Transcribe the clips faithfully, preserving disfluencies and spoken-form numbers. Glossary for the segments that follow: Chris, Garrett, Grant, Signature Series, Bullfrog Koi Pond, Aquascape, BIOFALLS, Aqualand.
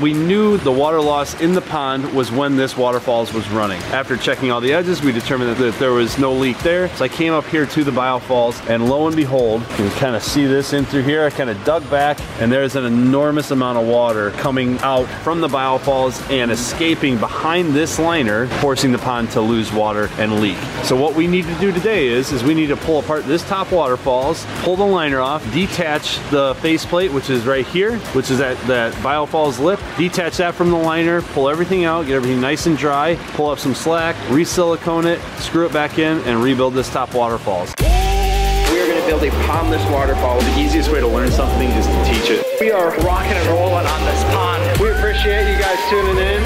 We knew the water loss in the pond was when this waterfalls was running. After checking all the edges, we determined that there was no leak there. So I came up here to the BioFalls, and lo and behold, you can kind of see this in through here. I kind of dug back, and there's an enormous amount of water coming out from the BioFalls and escaping behind this liner, forcing the pond to lose water and leak. So what we need to do today is, is we need to pull apart this top waterfalls, pull the liner off, detach the faceplate, which is right here, which is at that BioFalls lip. Detach that from the liner, pull everything out, get everything nice and dry, pull up some slack, re-silicone it, screw it back in, and rebuild this top waterfalls. We're gonna build a pondless waterfall. The easiest way to learn something is to teach it. We are rocking and rolling on this pond. We appreciate you guys tuning in.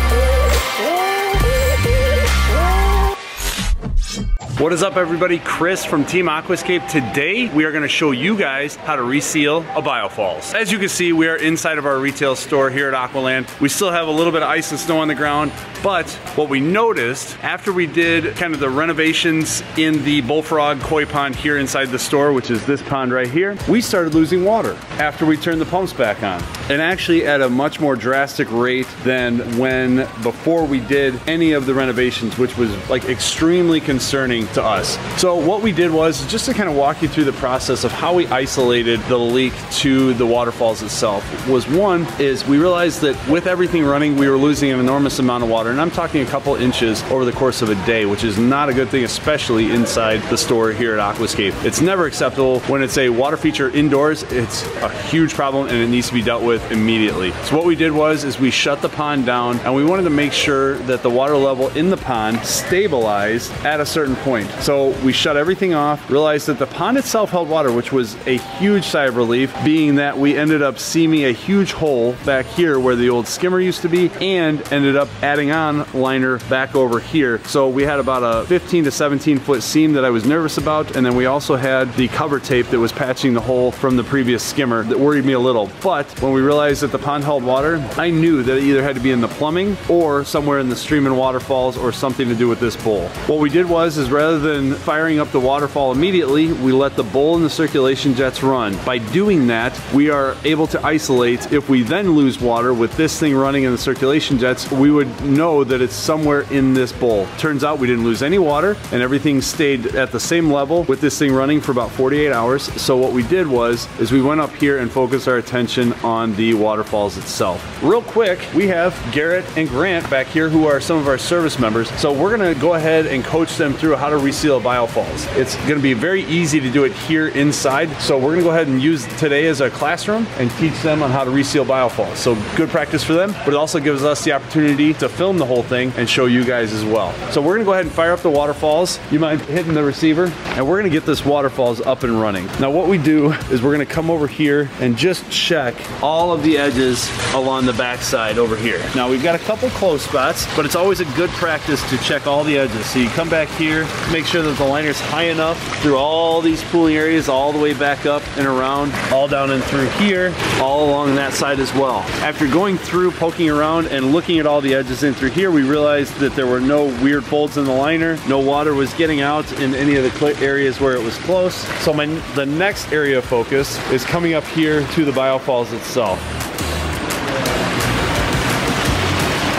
What is up, everybody? Chris from Team Aquascape. Today, we are gonna show you guys how to reseal a BioFalls. As you can see, we are inside of our retail store here at Aqualand. We still have a little bit of ice and snow on the ground, but what we noticed after we did kind of the renovations in the Bullfrog Koi Pond here inside the store, which is this pond right here, we started losing water after we turned the pumps back on. And actually at a much more drastic rate than when before we did any of the renovations, which was like extremely concerning to us. So what we did was just to kind of walk you through the process of how we isolated the leak to the waterfalls itself. Was one is we realized that with everything running, we were losing an enormous amount of water, and I'm talking a couple inches over the course of a day, which is not a good thing, especially inside the store here at Aquascape. It's never acceptable when it's a water feature indoors. It's a huge problem and it needs to be dealt with immediately. So what we did was is we shut the pond down, and we wanted to make sure that the water level in the pond stabilized at a certain point. So we shut everything off, realized that the pond itself held water, which was a huge sigh of relief, being that we ended up seaming a huge hole back here where the old skimmer used to be, and ended up adding on liner back over here. So we had about a fifteen to seventeen foot seam that I was nervous about, and then we also had the cover tape that was patching the hole from the previous skimmer that worried me a little. But when we realized that the pond held water, I knew that it either had to be in the plumbing or somewhere in the stream and waterfalls or something to do with this bowl. What we did was is rather Rather than firing up the waterfall immediately, we let the bowl and the circulation jets run. By doing that, we are able to isolate. If we then lose water with this thing running in the circulation jets, we would know that it's somewhere in this bowl. Turns out we didn't lose any water, and everything stayed at the same level with this thing running for about forty-eight hours. So what we did was, is we went up here and focused our attention on the waterfalls itself. Real quick, we have Garrett and Grant back here who are some of our service members. So we're gonna go ahead and coach them through how to reseal BioFalls. It's going to be very easy to do it here inside, so we're going to go ahead and use today as a classroom and teach them on how to reseal BioFalls. So good practice for them, but it also gives us the opportunity to film the whole thing and show you guys as well. So we're going to go ahead and fire up the waterfalls. You mind hitting the receiver? And we're going to get this waterfalls up and running. Now what we do is we're going to come over here and just check all of the edges along the backside over here. Now we've got a couple close spots, but it's always a good practice to check all the edges. So you come back here, make sure that the liner's high enough through all these pooling areas, all the way back up and around, all down and through here, all along that side as well. After going through, poking around, and looking at all the edges in through here, we realized that there were no weird folds in the liner, no water was getting out in any of the areas where it was close. So my, the next area of focus is coming up here to the BioFalls itself.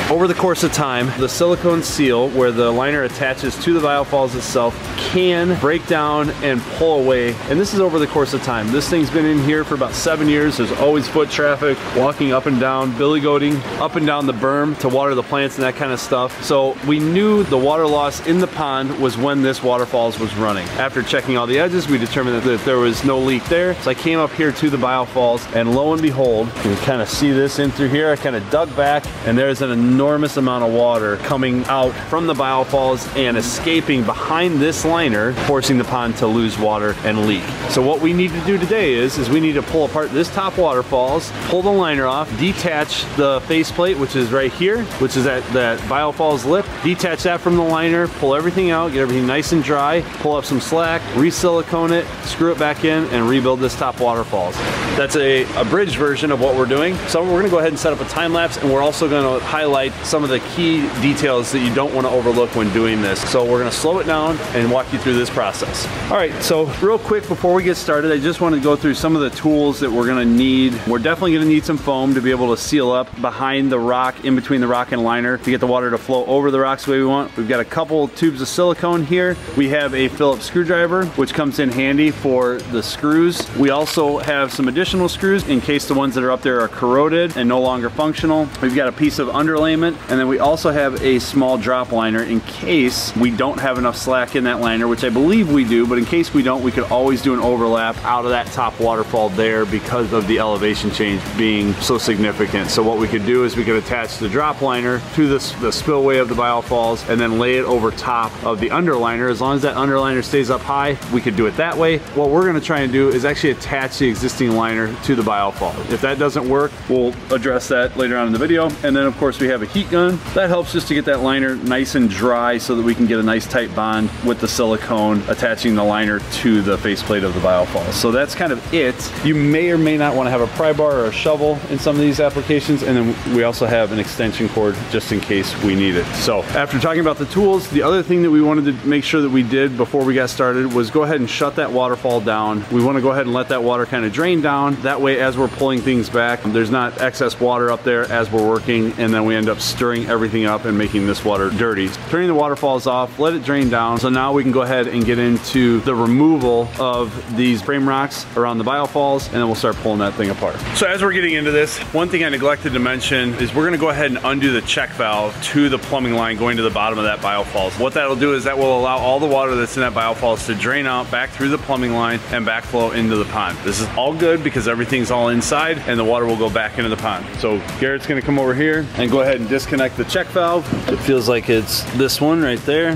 Over the course of time, the silicone seal where the liner attaches to the BioFalls itself can break down and pull away. And this is over the course of time. This thing's been in here for about seven years. There's always foot traffic, walking up and down, billy goating, up and down the berm to water the plants and that kind of stuff. So we knew the water loss in the pond was when this waterfalls was running. After checking all the edges, we determined that there was no leak there. So I came up here to the BioFalls, and lo and behold, you can kind of see this in through here. I kind of dug back, and there's an enormous enormous amount of water coming out from the BioFalls and escaping behind this liner, forcing the pond to lose water and leak. So what we need to do today is, is we need to pull apart this top waterfalls, pull the liner off, detach the faceplate, which is right here, which is at that BioFalls lip, detach that from the liner, pull everything out, get everything nice and dry, pull up some slack, re-silicone it, screw it back in, and rebuild this top waterfalls. That's a abridged version of what we're doing. So we're gonna go ahead and set up a time lapse, and we're also gonna highlight highlight some of the key details that you don't want to overlook when doing this. So we're going to slow it down and walk you through this process. All right, so real quick before we get started, I just want to go through some of the tools that we're going to need. We're definitely going to need some foam to be able to seal up behind the rock, in between the rock and liner, to get the water to flow over the rocks the way we want. We've got a couple tubes of silicone here. We have a Phillips screwdriver, which comes in handy for the screws. We also have some additional screws in case the ones that are up there are corroded and no longer functional. We've got a piece of underlayment, and then we also have a small drop liner in case we don't have enough slack in that liner, which I believe we do, but in case we don't, we could always do an overlap out of that top waterfall there because of the elevation change being so significant. So what we could do is we could attach the drop liner to this, the spillway of the BioFalls, and then lay it over top of the underliner. As long as that underliner stays up high, we could do it that way. What we're gonna try and do is actually attach the existing liner to the BioFalls. If that doesn't work, we'll address that later on in the video. And then of course we have a heat gun. That helps just to get that liner nice and dry so that we can get a nice tight bond with the silicone attaching the liner to the faceplate of the BioFalls. So that's kind of it. You may or may not want to have a pry bar or a shovel in some of these applications, and then we also have an extension cord just in case we need it. So after talking about the tools, the other thing that we wanted to make sure that we did before we got started was go ahead and shut that waterfall down. We want to go ahead and let that water kind of drain down. That way, as we're pulling things back, there's not excess water up there as we're working, and then we end up stirring everything up and making this water dirty. Turning the waterfalls off, let it drain down. So now we can go ahead and get into the removal of these frame rocks around the BioFalls, and then we'll start pulling that thing apart. So as we're getting into this, one thing I neglected to mention is we're gonna go ahead and undo the check valve to the plumbing line going to the bottom of that BioFalls. What that'll do is that will allow all the water that's in that BioFalls to drain out back through the plumbing line and backflow into the pond. This is all good because everything's all inside and the water will go back into the pond. So Garrett's gonna come over here and go ahead and disconnect the check valve. It feels like it's this one right there.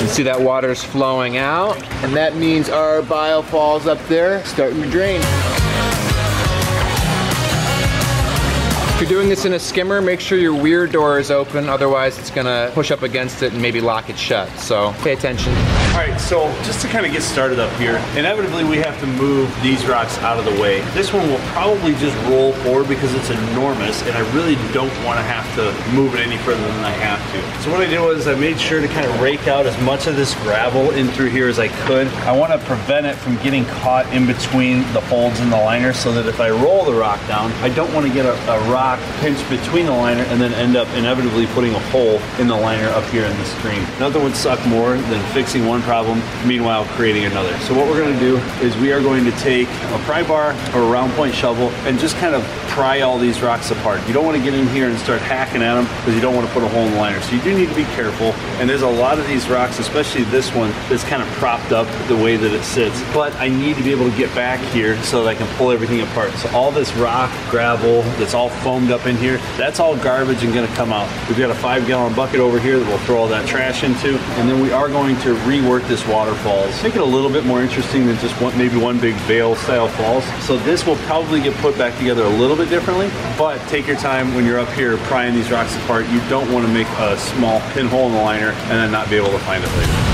You see that water's flowing out, and that means our BioFalls up there starting to drain. If you're doing this in a skimmer, make sure your weir door is open, otherwise it's gonna push up against it and maybe lock it shut, so pay attention. All right, so just to kind of get started up here, inevitably we have to move these rocks out of the way. This one will probably just roll forward because it's enormous and I really don't wanna have to move it any further than I have to. So what I did was I made sure to kind of rake out as much of this gravel in through here as I could. I wanna prevent it from getting caught in between the folds in the liner so that if I roll the rock down, I don't wanna get a, a rock pinch between the liner and then end up inevitably putting a hole in the liner up here in the stream. Nothing would suck more than fixing one problem, meanwhile creating another. So what we're gonna do is we are going to take a pry bar or a round point shovel and just kind of pry all these rocks apart. You don't wanna get in here and start hacking at them because you don't wanna put a hole in the liner. So you do need to be careful. And there's a lot of these rocks, especially this one, that's kind of propped up the way that it sits. But I need to be able to get back here so that I can pull everything apart. So all this rock, gravel, that's all foam up in here, that's all garbage and gonna come out. We've got a five gallon bucket over here that we'll throw all that trash into, and then we are going to rework this waterfalls. Make it a little bit more interesting than just one, maybe one big veil style falls. So this will probably get put back together a little bit differently, but take your time when you're up here prying these rocks apart. You don't wanna make a small pinhole in the liner and then not be able to find it later.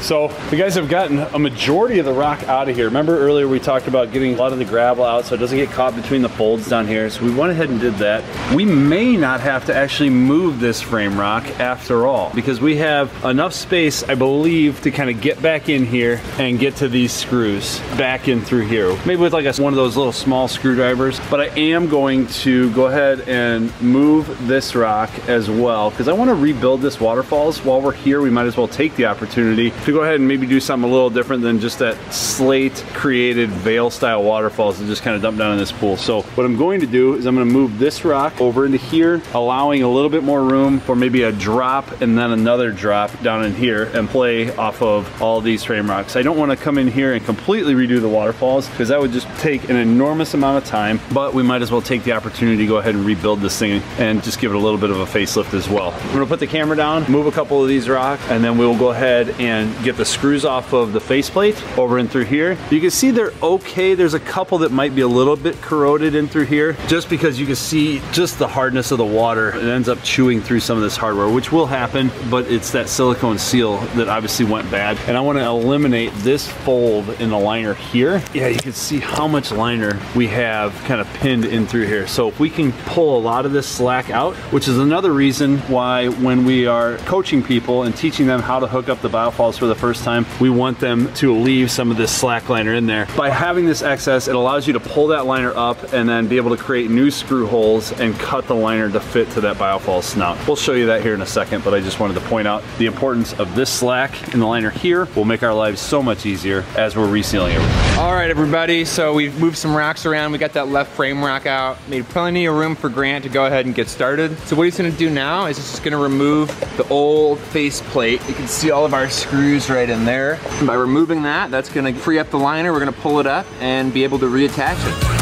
So you guys have gotten a majority of the rock out of here. Remember earlier we talked about getting a lot of the gravel out so it doesn't get caught between the folds down here. So we went ahead and did that. We may not have to actually move this frame rock after all because we have enough space, I believe, to kind of get back in here and get to these screws back in through here. Maybe with like a, one of those little small screwdrivers. But I am going to go ahead and move this rock as well because I want to rebuild this waterfalls. While we're here, we might as well take the opportunity to go ahead and maybe do something a little different than just that slate created veil style waterfalls that just kind of dump down in this pool. So what I'm going to do is I'm going to move this rock over into here, allowing a little bit more room for maybe a drop and then another drop down in here and play off of all these frame rocks. I don't want to come in here and completely redo the waterfalls because that would just take an enormous amount of time, but we might as well take the opportunity to go ahead and rebuild this thing and just give it a little bit of a facelift as well. We're going to put the camera down, move a couple of these rocks, and then we'll go ahead and and get the screws off of the faceplate over in through here. You can see they're okay. There's a couple that might be a little bit corroded in through here just because you can see just the hardness of the water. It ends up chewing through some of this hardware, which will happen, but it's that silicone seal that obviously went bad. And I want to eliminate this fold in the liner here. Yeah, you can see how much liner we have kind of pinned in through here. So if we can pull a lot of this slack out, which is another reason why when we are coaching people and teaching them how to hook up the BioFalls for the first time, we want them to leave some of this slack liner in there. By having this excess, it allows you to pull that liner up and then be able to create new screw holes and cut the liner to fit to that BioFalls snout. We'll show you that here in a second, but I just wanted to point out the importance of this slack in the liner here will make our lives so much easier as we're resealing everything. All right, everybody, so we've moved some racks around. We got that left frame rack out, made plenty of room for Grant to go ahead and get started. So what he's gonna do now is he's just gonna remove the old face plate. You can see all of our screws right in there. And by removing that, that's gonna free up the liner. We're gonna pull it up and be able to reattach it.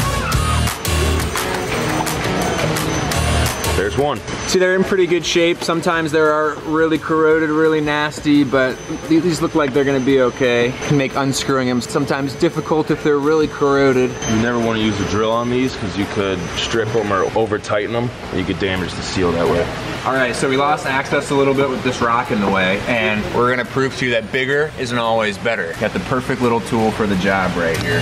There's one. See, they're in pretty good shape. Sometimes there are really corroded, really nasty, but these look like they're gonna be okay. Can make unscrewing them sometimes difficult if they're really corroded. You never wanna use a drill on these because you could strip them or over tighten them, and you could damage the seal that way. All right, so we lost access a little bit with this rock in the way, and we're gonna prove to you that bigger isn't always better. Got the perfect little tool for the job right here.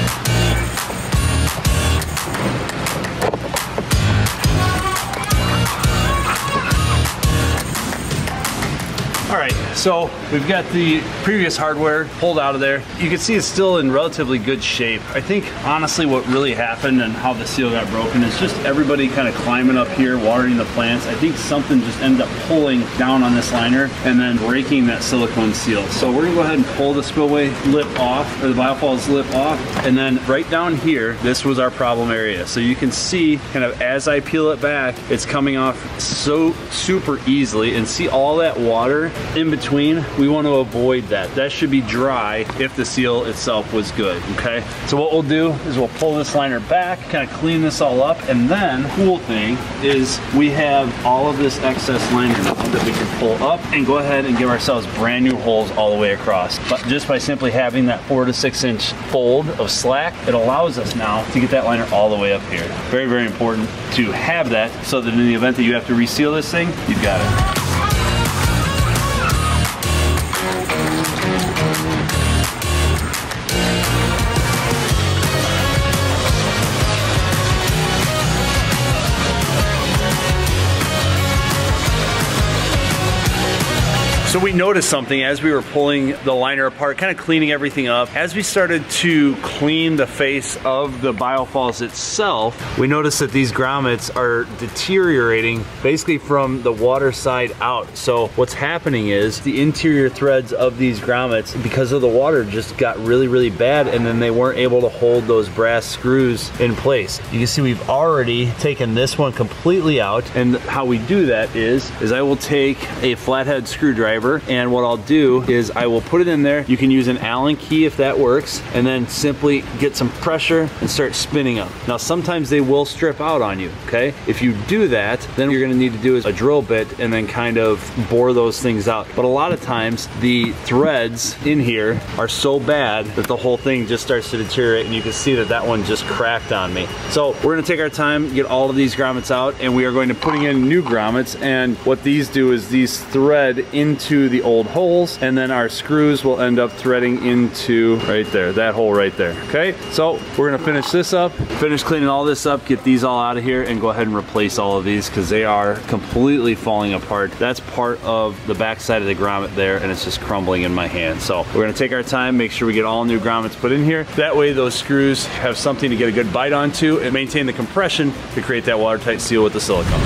All right, so we've got the previous hardware pulled out of there. You can see it's still in relatively good shape. I think honestly what really happened and how the seal got broken is just everybody kind of climbing up here, watering the plants. I think something just ended up pulling down on this liner and then breaking that silicone seal. So we're gonna go ahead and pull the spillway lip off, or the BioFalls lip off, and then right down here, this was our problem area. So you can see kind of as I peel it back, it's coming off so super easily, and see all that water in between. We want to avoid that. That should be dry if the seal itself was good, okay? So what we'll do is we'll pull this liner back, kind of clean this all up, and then, cool thing is we have all of this excess liner that we can pull up and go ahead and give ourselves brand new holes all the way across. But just by simply having that four to six inch fold of slack, it allows us now to get that liner all the way up here. Very, very important to have that so that in the event that you have to reseal this thing, you've got it. So we noticed something as we were pulling the liner apart, kind of cleaning everything up. As we started to clean the face of the BioFalls itself, we noticed that these grommets are deteriorating basically from the water side out. So what's happening is the interior threads of these grommets, because of the water, just got really, really bad, and then they weren't able to hold those brass screws in place. You can see we've already taken this one completely out, and how we do that is, is I will take a flathead screwdriver, and what I'll do is I will put it in there. You can use an Allen key if that works, and then simply get some pressure and start spinning them. Now sometimes they will strip out on you, okay? If you do that, then what you're gonna need to do is a drill bit and then kind of bore those things out. But a lot of times the threads in here are so bad that the whole thing just starts to deteriorate, and you can see that that one just cracked on me. So we're gonna take our time, get all of these grommets out, and we are going to putting in new grommets, and what these do is these thread into to the old holes, and then our screws will end up threading into right there, that hole right there, okay? So we're gonna finish this up, finish cleaning all this up, get these all out of here, and go ahead and replace all of these because they are completely falling apart. That's part of the backside of the grommet there, and it's just crumbling in my hand. So we're gonna take our time, make sure we get all new grommets put in here. That way those screws have something to get a good bite onto and maintain the compression to create that watertight seal with the silicone.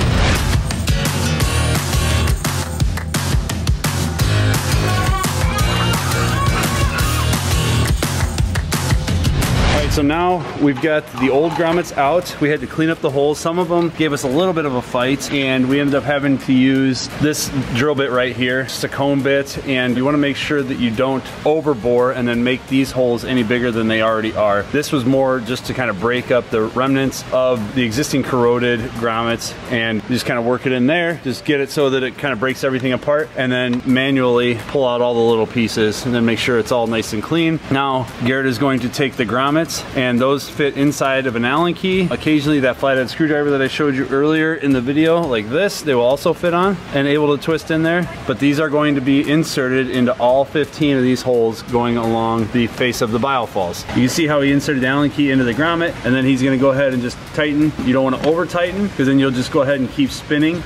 So now we've got the old grommets out. We had to clean up the holes. Some of them gave us a little bit of a fight, and we ended up having to use this drill bit right here, just a comb bit, and you want to make sure that you don't overbore and then make these holes any bigger than they already are. This was more just to kind of break up the remnants of the existing corroded grommets and just kind of work it in there. Just get it so that it kind of breaks everything apart, and then manually pull out all the little pieces and then make sure it's all nice and clean. Now Garrett is going to take the grommets, and those fit inside of an Allen key. Occasionally that flathead screwdriver that I showed you earlier in the video, like this, they will also fit on and able to twist in there. But these are going to be inserted into all fifteen of these holes going along the face of the BioFalls. You can see how he inserted the Allen key into the grommet, and then he's gonna go ahead and just tighten. You don't wanna over tighten, because then you'll just go ahead and keep spinning.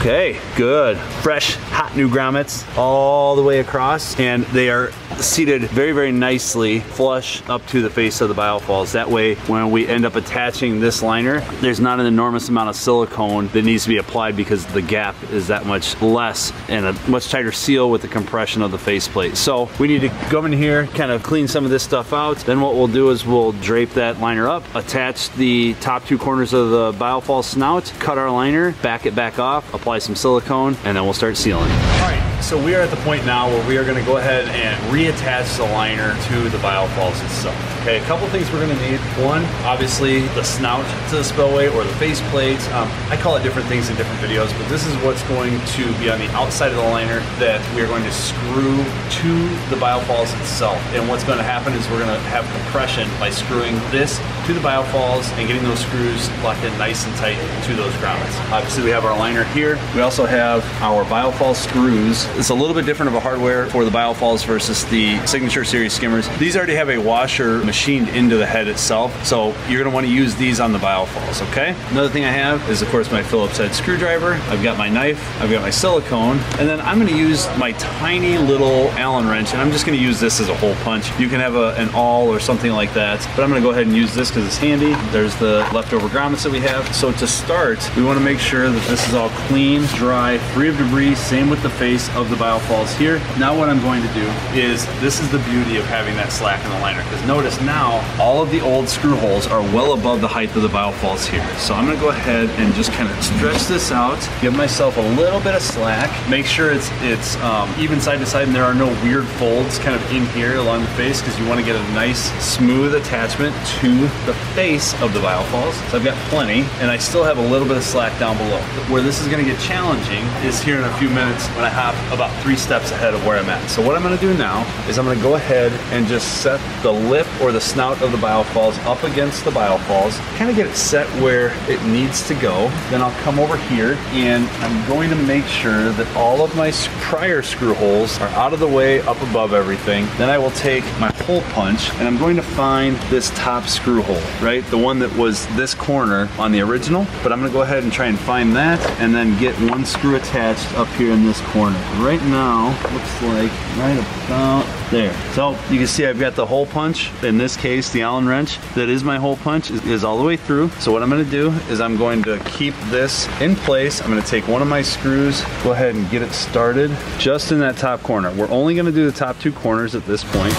Okay, good. Fresh, hot new grommets all the way across, and they are seated very, very nicely flush up to the face of the BioFalls. That way, when we end up attaching this liner, there's not an enormous amount of silicone that needs to be applied, because the gap is that much less and a much tighter seal with the compression of the faceplate. So we need to go in here, kind of clean some of this stuff out. Then what we'll do is we'll drape that liner up, attach the top two corners of the BioFalls snout, cut our liner, back it back off, apply some silicone, and then we'll start sealing. All right, so we are at the point now where we are gonna go ahead and reattach the liner to the BioFalls itself. Okay, a couple things we're gonna need. One, obviously the snout to the spillway, or the face plates. Um, I call it different things in different videos, but this is what's going to be on the outside of the liner that we are going to screw to the BioFalls itself. And what's gonna happen is we're gonna have compression by screwing this to the BioFalls and getting those screws locked in nice and tight to those grommets. Obviously we have our liner here. We also have our BioFalls screws. It's a little bit different of a hardware for the BioFalls versus the Signature Series skimmers. These already have a washer machined into the head itself, so you're gonna wanna use these on the BioFalls, okay? Another thing I have is, of course, my Phillips head screwdriver. I've got my knife, I've got my silicone, and then I'm gonna use my tiny little Allen wrench, and I'm just gonna use this as a hole punch. You can have a, an awl or something like that, but I'm gonna go ahead and use this because it's handy. There's the leftover grommets that we have. So to start, we wanna make sure that this is all clean, dry, free of debris, same with the face of the BioFalls here. Now what I'm going to do is, this is the beauty of having that slack in the liner, because notice now all of the old screw holes are well above the height of the BioFalls here. So I'm gonna go ahead and just kind of stretch this out, give myself a little bit of slack, make sure it's it's um, even side to side and there are no weird folds kind of in here along the face, because you wanna get a nice smooth attachment to the face of the BioFalls. So I've got plenty, and I still have a little bit of slack down below. Where this is gonna get challenging is here in a few minutes when I hop about three steps ahead of where I'm at. So what I'm gonna do now is I'm gonna go ahead and just set the lip or the snout of the BioFalls up against the BioFalls, kind of get it set where it needs to go. Then I'll come over here and I'm going to make sure that all of my prior screw holes are out of the way up above everything. Then I will take my hole punch and I'm going to find this top screw hole, right? The one that was this corner on the original, but I'm gonna go ahead and try and find that and then get one screw attached up here in this corner. Right now, looks like right about there. So you can see I've got the hole punch, in this case the Allen wrench, that is my hole punch, is, is all the way through. So what I'm gonna do is I'm going to keep this in place. I'm gonna take one of my screws, go ahead and get it started just in that top corner. We're only gonna do the top two corners at this point.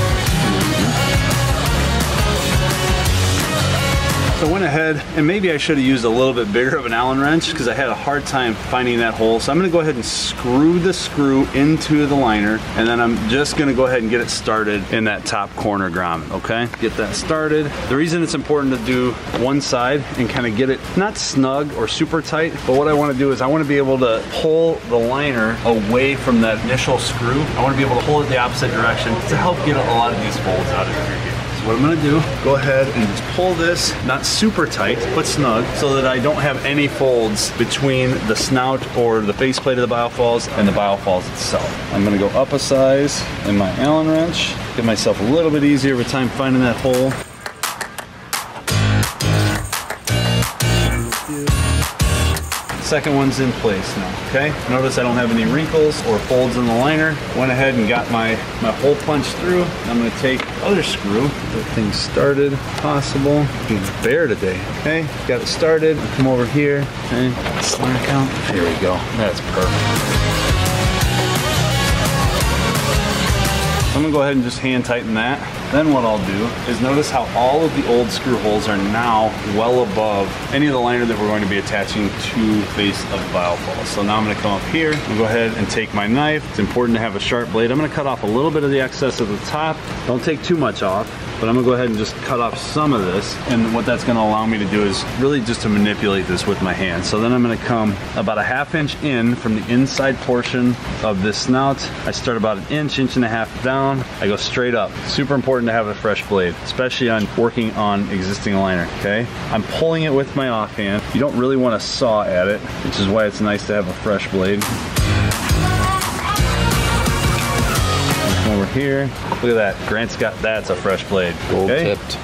I went ahead, and maybe I should have used a little bit bigger of an Allen wrench because I had a hard time finding that hole. So I'm gonna go ahead and screw the screw into the liner, and then I'm just gonna go ahead and get it started in that top corner grommet, okay? Get that started. The reason it's important to do one side and kind of get it not snug or super tight, but what I wanna do is I wanna be able to pull the liner away from that initial screw. I wanna be able to pull it the opposite direction to help get a lot of these folds out of here. What I'm gonna do, go ahead and just pull this, not super tight, but snug, so that I don't have any folds between the snout or the faceplate of the BioFalls and the BioFalls itself. I'm gonna go up a size in my Allen wrench, get myself a little bit easier with time finding that hole. Second one's in place now, okay? Notice I don't have any wrinkles or folds in the liner. Went ahead and got my, my hole punched through. I'm gonna take the other screw, get things started, possible. It's bare today, okay? Got it started, come over here, okay? Slack out, there we go, that's perfect. I'm gonna go ahead and just hand tighten that. Then what I'll do is notice how all of the old screw holes are now well above any of the liner that we're going to be attaching to face of BioFalls. So now I'm gonna come up here and go ahead and take my knife. It's important to have a sharp blade. I'm gonna cut off a little bit of the excess at the top. Don't take too much off, but I'm gonna go ahead and just cut off some of this. And what that's gonna allow me to do is really just to manipulate this with my hand. So then I'm gonna come about a half inch in from the inside portion of this snout. I start about an inch, inch and a half down. I go straight up. Super important to have a fresh blade, especially on working on existing liner, okay? I'm pulling it with my offhand. You don't really want to saw at it, which is why it's nice to have a fresh blade. Over here, look at that. Grant's got, that's a fresh blade. Gold tipped.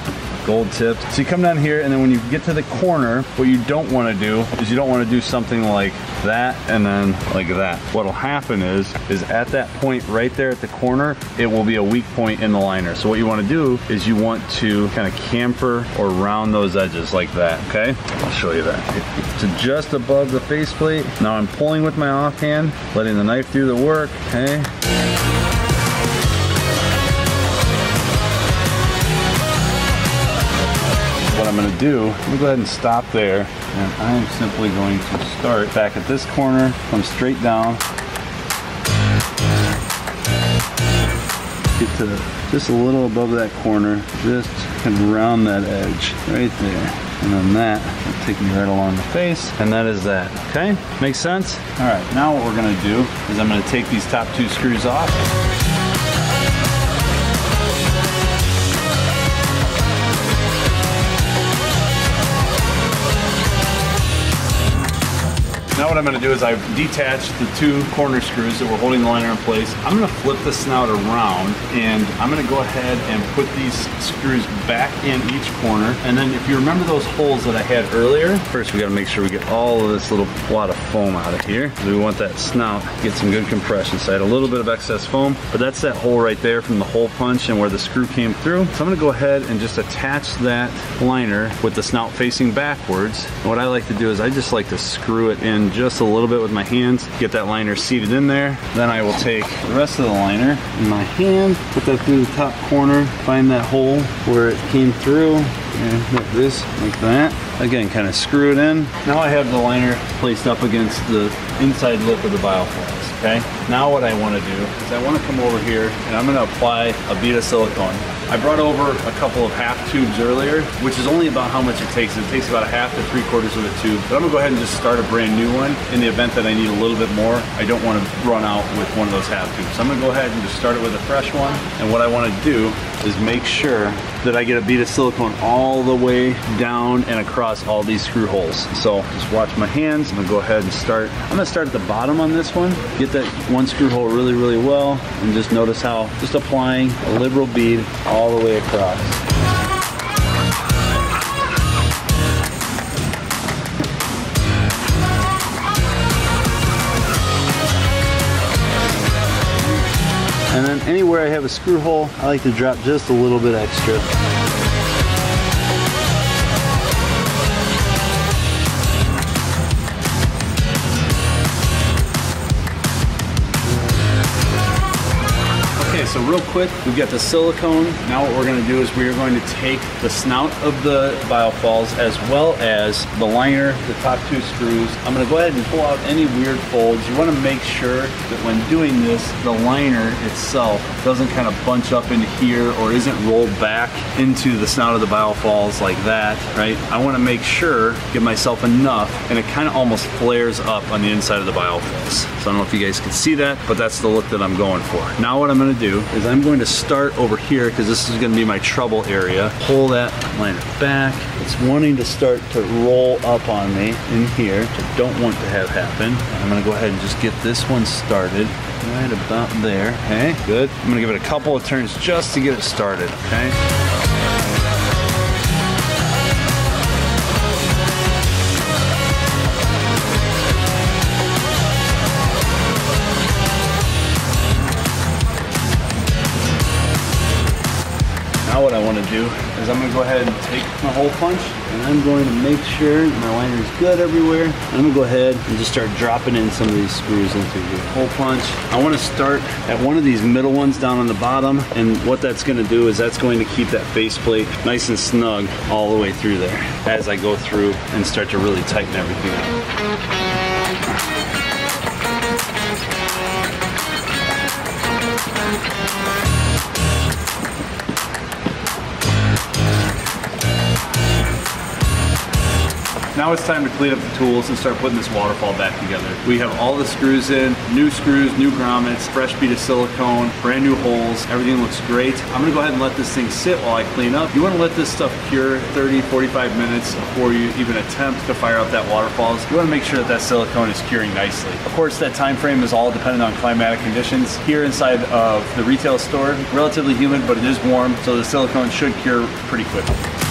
Gold tipped. So you come down here, and then when you get to the corner, what you don't want to do is you don't want to do something like that and then like that. What'll happen is, is at that point right there at the corner, it will be a weak point in the liner. So what you want to do is you want to kind of camfer or round those edges like that, okay? I'll show you that. So just above the faceplate, now I'm pulling with my offhand, letting the knife do the work, okay? What I'm gonna do, I'm gonna go ahead and stop there, and I'm simply going to start back at this corner, come straight down, get to just a little above that corner, just can round that edge right there. And then that will take me right along the face, and that is that, okay? Make sense? All right, now what we're gonna do is I'm gonna take these top two screws off. Now what I'm gonna do is I've detached the two corner screws that were holding the liner in place. I'm gonna flip the snout around, and I'm gonna go ahead and put these screws back in each corner. And then if you remember those holes that I had earlier, first we gotta make sure we get all of this little wad of foam out of here. We want that snout to get some good compression. So I had a little bit of excess foam, but that's that hole right there from the hole punch and where the screw came through. So I'm gonna go ahead and just attach that liner with the snout facing backwards. And what I like to do is I just like to screw it in just a little bit with my hands, get that liner seated in there. Then I will take the rest of the liner in my hand, put that through the top corner, find that hole where it came through, and like this, like that. Again, kind of screw it in. Now I have the liner placed up against the inside lip of the BioFalls, okay? Now what I want to do is I want to come over here, and I'm going to apply a bead of silicone. I brought over a couple of half tubes earlier, which is only about how much it takes. It takes about a half to three quarters of a tube. But I'm gonna go ahead and just start a brand new one in the event that I need a little bit more. I don't wanna run out with one of those half tubes. So I'm gonna go ahead and just start it with a fresh one. And what I wanna do is make sure that I get a bead of silicone all the way down and across all these screw holes. So just watch my hands. I'm gonna go ahead and start. I'm gonna start at the bottom on this one, get that one screw hole really, really well, and just notice how just applying a liberal bead all the way across. And then anywhere I have a screw hole, I like to drop just a little bit extra. So real quick, we've got the silicone. Now what we're gonna do is we are going to take the snout of the BioFalls as well as the liner, the top two screws. I'm gonna go ahead and pull out any weird folds. You wanna make sure that when doing this, the liner itself doesn't kind of bunch up into here or isn't rolled back into the snout of the BioFalls like that, right? I wanna make sure, give myself enough, and it kind of almost flares up on the inside of the BioFalls. So I don't know if you guys can see that, but that's the look that I'm going for. Now what I'm gonna do is I'm going to start over here because this is going to be my trouble area. Pull that liner back. It's wanting to start to roll up on me in here, which I don't want to have happen. I'm going to go ahead and just get this one started right about there. Okay, good. I'm going to give it a couple of turns just to get it started. Okay. to do is I'm going to go ahead and take my hole punch, and I'm going to make sure my liner is good everywhere. I'm going to go ahead and just start dropping in some of these screws into the hole punch. I want to start at one of these middle ones down on the bottom, and what that's going to do is that's going to keep that faceplate nice and snug all the way through there as I go through and start to really tighten everything up. Now it's time to clean up the tools and start putting this waterfall back together. We have all the screws in, new screws, new grommets, fresh bead of silicone, brand new holes. Everything looks great. I'm gonna go ahead and let this thing sit while I clean up. You wanna let this stuff cure thirty, forty-five minutes before you even attempt to fire up that waterfalls. You wanna make sure that that silicone is curing nicely. Of course, that time frame is all dependent on climatic conditions. Here inside of the retail store, relatively humid, but it is warm, so the silicone should cure pretty quickly.